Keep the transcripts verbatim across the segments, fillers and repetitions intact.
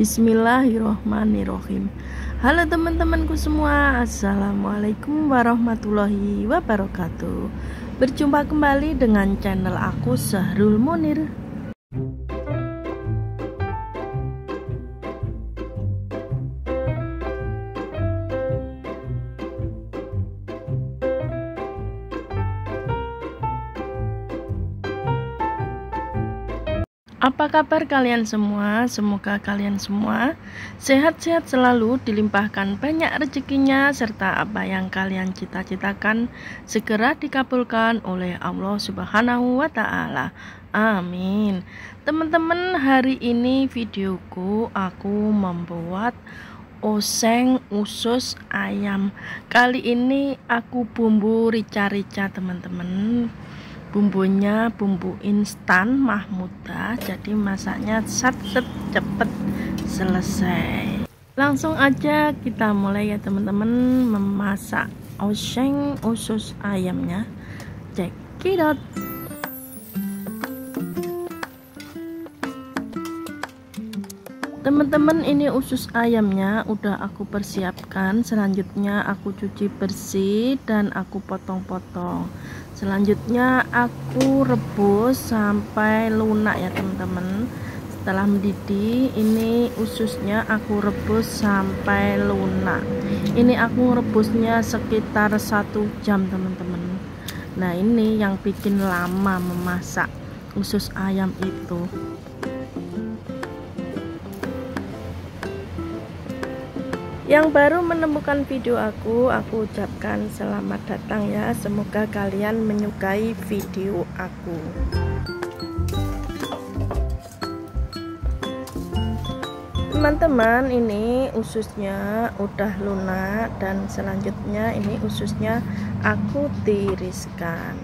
Bismillahirrohmanirrohim. Halo teman-temanku semua, assalamualaikum warahmatullahi wabarakatuh. Berjumpa kembali dengan channel aku, Syahrul Munir. Apa kabar kalian semua? Semoga kalian semua sehat-sehat selalu, dilimpahkan banyak rezekinya, serta apa yang kalian cita-citakan segera dikabulkan oleh Allah Subhanahu wa Ta'ala. Amin. Teman-teman, hari ini videoku aku membuat oseng usus ayam. Kali ini aku bumbu rica-rica, teman-teman. Bumbunya bumbu instan Mahmudah, jadi masaknya sat-set cepet selesai. Langsung aja kita mulai ya teman-teman memasak oseng usus ayamnya. Cekidot. Teman-teman, ini usus ayamnya udah aku persiapkan. Selanjutnya aku cuci bersih dan aku potong-potong. Selanjutnya aku rebus sampai lunak ya teman-teman. Setelah mendidih, ini ususnya aku rebus sampai lunak. Ini aku rebusnya sekitar satu jam teman-teman. Nah, ini yang bikin lama memasak usus ayam itu. Yang baru menemukan video aku, aku ucapkan selamat datang ya. Semoga kalian menyukai video aku. Teman-teman, ini ususnya udah lunak dan selanjutnya ini ususnya aku tiriskan.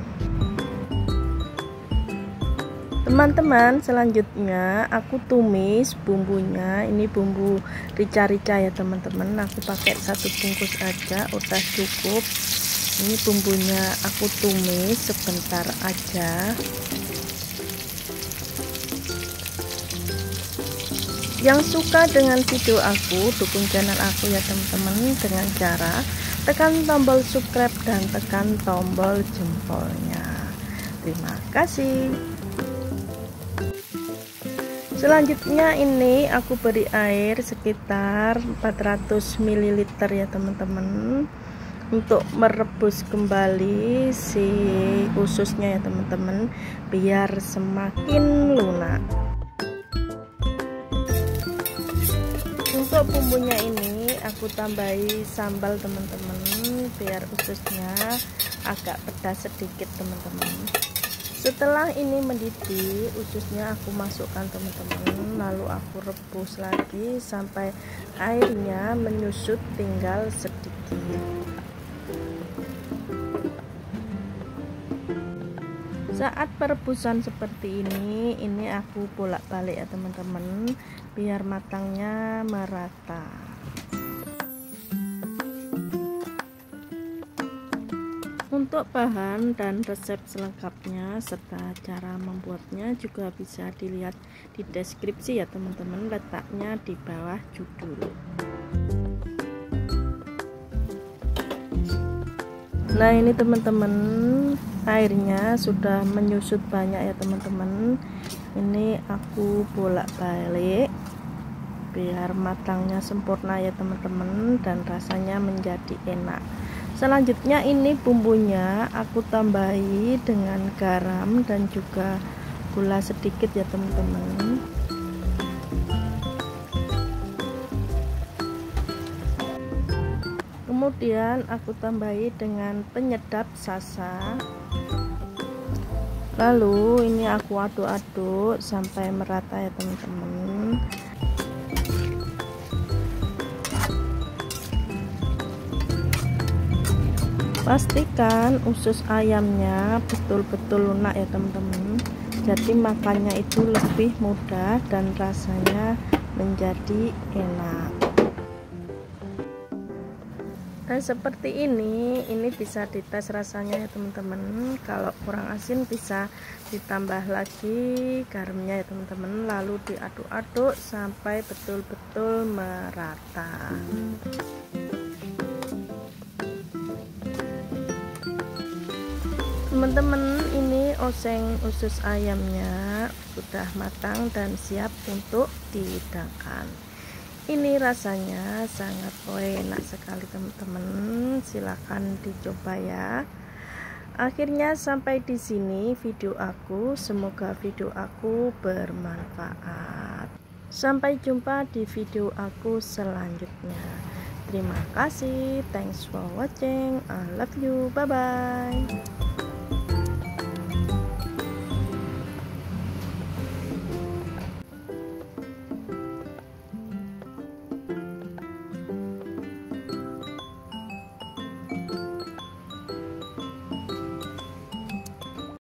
Teman-teman, selanjutnya aku tumis bumbunya. Ini bumbu rica-rica ya teman-teman, aku pakai satu bungkus aja, udah cukup. Ini bumbunya aku tumis sebentar aja. Yang suka dengan video aku, dukung channel aku ya teman-teman dengan cara tekan tombol subscribe dan tekan tombol jempolnya. Terima kasih. Selanjutnya ini aku beri air sekitar empat ratus mililiter ya teman-teman, untuk merebus kembali si ususnya ya teman-teman, biar semakin lunak. Untuk bumbunya ini aku tambahi sambal teman-teman, biar ususnya agak pedas sedikit teman-teman. Setelah ini mendidih, ususnya aku masukkan teman-teman, lalu aku rebus lagi sampai airnya menyusut tinggal sedikit. Saat perebusan seperti ini, ini aku bolak-balik ya teman-teman, biar matangnya merata. Untuk bahan dan resep selengkapnya serta cara membuatnya juga bisa dilihat di deskripsi ya teman-teman, letaknya di bawah judul. Nah, ini teman-teman airnya sudah menyusut banyak ya teman-teman. Ini aku bolak-balik biar matangnya sempurna ya teman-teman dan rasanya menjadi enak. Selanjutnya ini bumbunya aku tambahi dengan garam dan juga gula sedikit ya teman-teman. Kemudian aku tambahi dengan penyedap rasa. Lalu ini aku aduk-aduk sampai merata ya teman-teman. Pastikan usus ayamnya betul-betul lunak ya teman-teman, jadi makannya itu lebih mudah dan rasanya menjadi enak. Nah, seperti ini, ini bisa dites rasanya ya teman-teman. Kalau kurang asin bisa ditambah lagi garamnya ya teman-teman, lalu diaduk-aduk sampai betul-betul merata. Teman-teman, ini oseng usus ayamnya sudah matang dan siap untuk dihidangkan. Ini rasanya sangat enak sekali teman-teman, silahkan dicoba ya. Akhirnya sampai di sini video aku, semoga video aku bermanfaat. Sampai jumpa di video aku selanjutnya. Terima kasih, thanks for watching, I love you, bye bye.